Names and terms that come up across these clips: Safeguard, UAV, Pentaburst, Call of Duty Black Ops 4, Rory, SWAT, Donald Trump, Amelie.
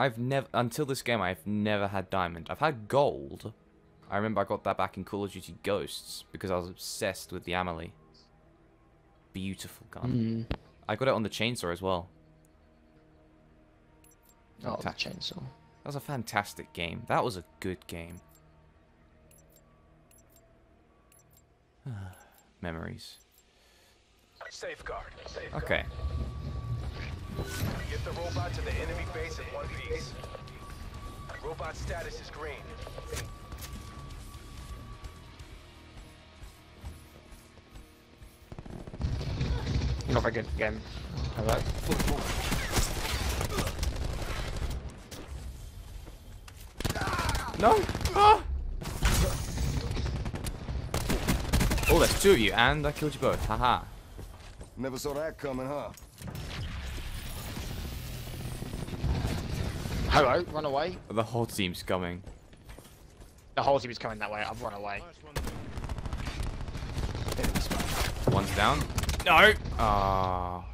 I've never, until this game, I've never had diamond. I've had gold. I remember I got that back in Call of Duty Ghosts because I was obsessed with the Amelie. Beautiful gun. Mm. I got it on the chainsaw as well. Oh, the chainsaw. That was a fantastic game. That was a good game. Memories. Safeguard. Safeguard. Okay. Get the robot to the enemy base in one piece. Robot status is green. Not very good again. Hello. No! Ah! Oh, there's two of you, and I killed you both. Haha. Never saw that coming, huh? Hello, run away. The whole team's coming. The whole team is coming that way. I've run away. One's down. No! Ah.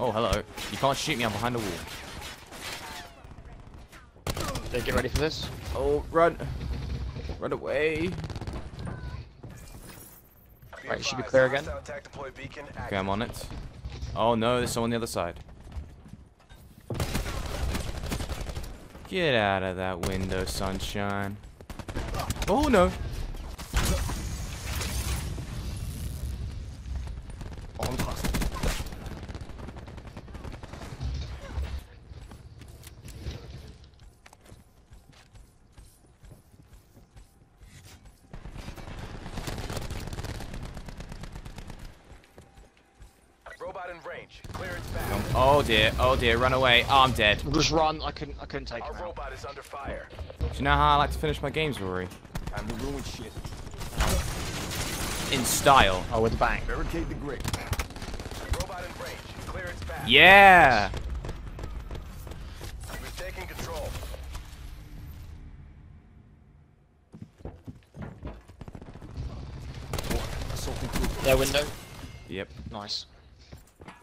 Oh, hello. You can't shoot me, I'm behind a wall. They get ready for this. Oh, run. Run away. Right, you should be clear again. Okay, I'm on it. Oh no, there's someone on the other side. Get out of that window, sunshine. Oh no. Oh dear, run away. Oh, I'm dead. Just run, I couldn't take it. Our robot is under fire. Do you know how I like to finish my games, Rory? I'm the ruined shit. In style. Oh, with a bang. Barricade the grid. Robot in range. Clear its path. Yeah! We've taken control. Their window. Yep. Nice.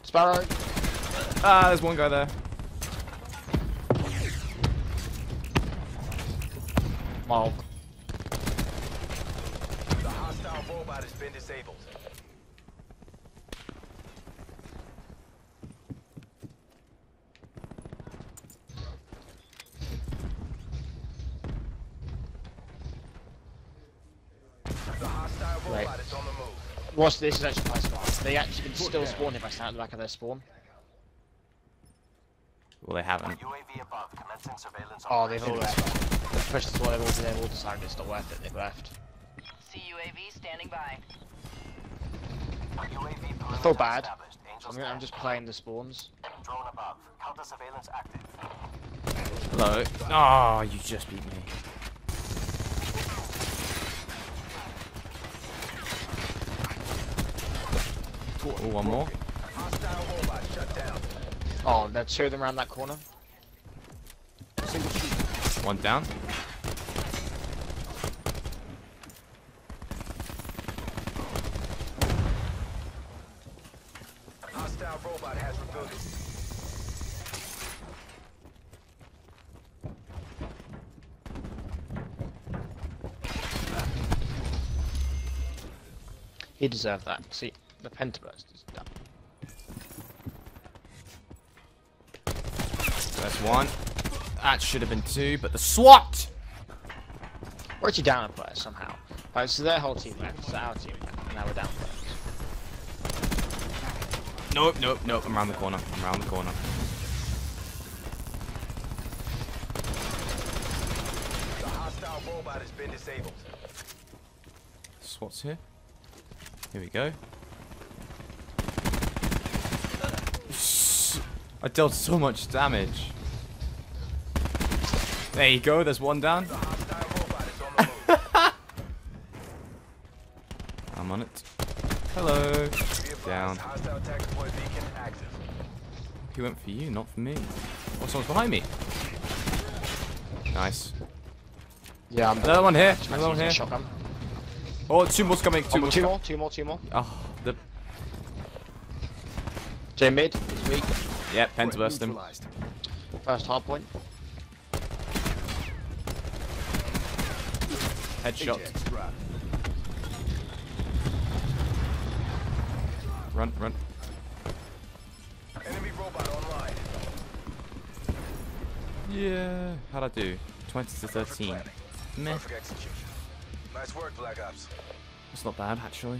Sparrow. Ah, there's one guy there. Wow. The hostile robot has been disabled. The hostile robot is on the move. Watch this, is actually my spot. They actually can still spawn if I stand at the back of their spawn. Well, they haven't. UAV above, commencing surveillance. Oh, they've all left. They've pushed the wall, they've all decided it's not worth it, they've left. See UAV standing by. I feel bad. I'm just playing the spawns. Drone above. Counter surveillance active. Hello. Oh, you just beat me. Oh, one more. Hostile robot shut down. Oh, there are two of them around that corner. One down. Hostile robot has reloaded. He deserved that. See, the Pentaburst is done. That's one. That should have been two, but the SWAT! We're actually down a player somehow. Right, so their whole team left, so our team left, and now we're down players. Nope, nope, nope, I'm around the corner, I'm around the corner. The hostile robot has been disabled. SWAT's here. Here we go. I dealt so much damage. There you go, there's one down. I'm on it. Hello. Down. He went for you, not for me. Oh, someone's behind me. Nice. Yeah, I'm another one here. Another one here. Oh, two more's coming. Two more. Oh, the. J mid is weak. Yep, Pentaburst him. First hard point. Headshot. Run, run. Enemy robot online. Yeah, how'd I do? 20-13. Meh. Nice work, Black Ops. It's not bad, actually.